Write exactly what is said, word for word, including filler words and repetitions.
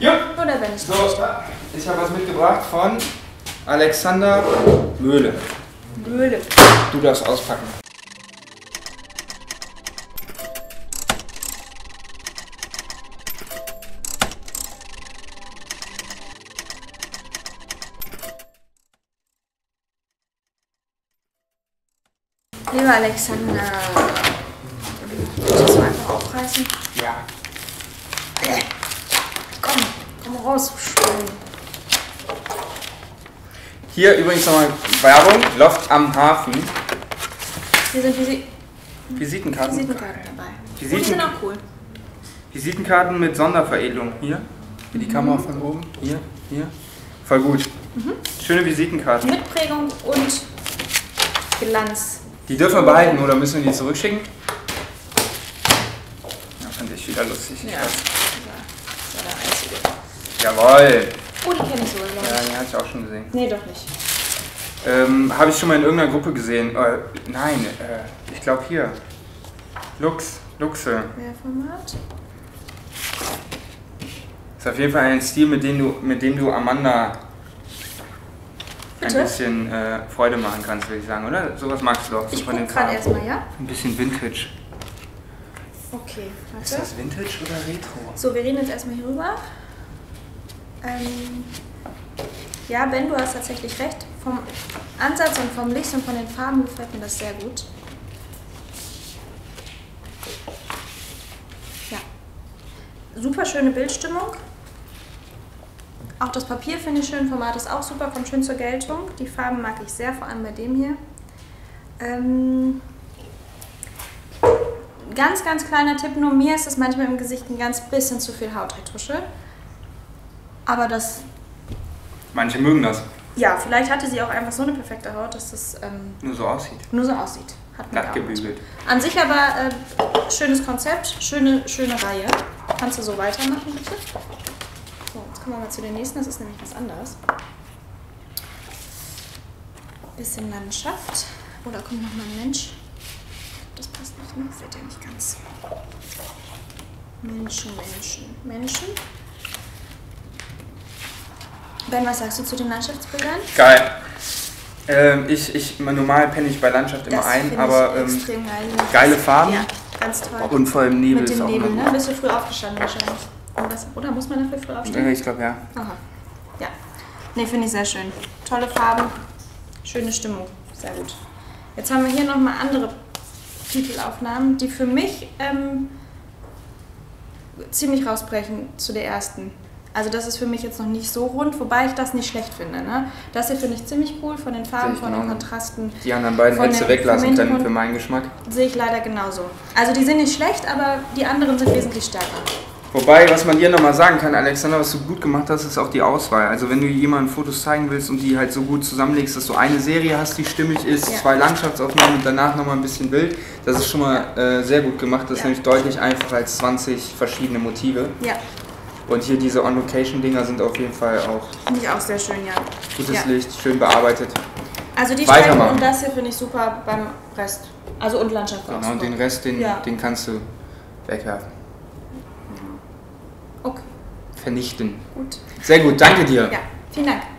Ja. Oder bin ich so, ich habe was mitgebracht von Alexander Möhle. Möhle. Du darfst auspacken. Lieber Alexander, willst du einfach aufreißen? Ja. Komm, komm raus. Hier übrigens nochmal Werbung, Loft am Hafen. Hier sind Visi Visitenkarten. Visitenkarten dabei. Visiten die sind auch cool. Visitenkarten mit Sonderveredelung. Hier, wie die Kamera mhm. von oben. Hier, hier. Voll gut. Mhm. Schöne Visitenkarten. Mit Prägung und Glanz. Die dürfen wir behalten oder müssen wir die zurückschicken? Das fand ich wieder lustig. Ja, das war der einzige. Jawohl! Oh, die kenne ich so. Ja, die habe ich auch schon gesehen. Nee, doch nicht. Ähm, habe ich schon mal in irgendeiner Gruppe gesehen. Äh, nein, äh, ich glaube hier. Lux, Luxe. Mehr Format? Ist auf jeden Fall ein Stil, mit dem du, mit dem du Amanda ein bisschen äh, Freude machen kannst, würde ich sagen, oder? Sowas magst du doch. Ich guck gerade erstmal, ja? Ein bisschen Vintage. Okay, warte. Ist das Vintage oder Retro? So, wir reden jetzt erstmal hier rüber. Ähm, ja, Ben, du hast tatsächlich recht. Vom Ansatz und vom Licht und von den Farben gefällt mir das sehr gut. Ja. Super schöne Bildstimmung. Auch das Papier finde ich schön, Format ist auch super, kommt schön zur Geltung. Die Farben mag ich sehr, vor allem bei dem hier. Ähm, ganz, ganz kleiner Tipp, nur mir ist es manchmal im Gesicht ein ganz bisschen zu viel Hautretusche. Aber das... Manche mögen das. Ja, vielleicht hatte sie auch einfach so eine perfekte Haut, dass das... Ähm, nur so aussieht. Nur so aussieht. Hat man gebügelt. An sich aber äh, schönes Konzept, schöne, schöne Reihe. Kannst du so weitermachen, bitte? So, jetzt kommen wir mal zu den nächsten, das ist nämlich was anderes. Bisschen Landschaft. Oh, da kommt nochmal ein Mensch. Das passt nicht, ne? Das seht ihr nicht ganz. Menschen, Menschen, Menschen. Ben, was sagst du zu den Landschaftsbildern? Geil. Ähm, ich, ich, normal penne ich bei Landschaft immer das ein, aber ich extrem ähm, geil. Geile Farben. Ja, ganz toll. Und vor allem Nebel ist auch Mit dem Nebel, ne? Bist du früh aufgestanden wahrscheinlich. Das, oder muss man dafür früh aufstehen? Ich glaube, ja. Aha. Ja. Ne, finde ich sehr schön. Tolle Farben, schöne Stimmung. Sehr gut. Jetzt haben wir hier nochmal andere Titelaufnahmen, die für mich ähm, ziemlich rausbrechen zu der ersten. Also das ist für mich jetzt noch nicht so rund, wobei ich das nicht schlecht finde. Ne? Das hier finde ich ziemlich cool, von den Farben, von den Kontrasten. Die anderen beiden hättest du weglassen können, für meinen Geschmack. Sehe ich leider genauso. Also die sind nicht schlecht, aber die anderen sind wesentlich stärker. Wobei, was man dir nochmal sagen kann, Alexander, was du gut gemacht hast, ist auch die Auswahl. Also wenn du jemandem Fotos zeigen willst und die halt so gut zusammenlegst, dass du eine Serie hast, die stimmig ist, ja. Zwei Landschaftsaufnahmen und danach nochmal ein bisschen Bild, das ist schon mal äh, sehr gut gemacht. Das ja. Ist nämlich deutlich einfacher als zwanzig verschiedene Motive. Ja. Und hier diese On-Location-Dinger sind auf jeden Fall auch... Finde ich auch sehr schön, ja. Gutes ja. Licht, schön bearbeitet. Also die Streifen und das hier finde ich super beim Rest. Also und Landschaft. Genau, und den Rest, den, ja. den kannst du wegwerfen. Okay. Vernichten. Gut. Sehr gut, danke dir. Ja, vielen Dank.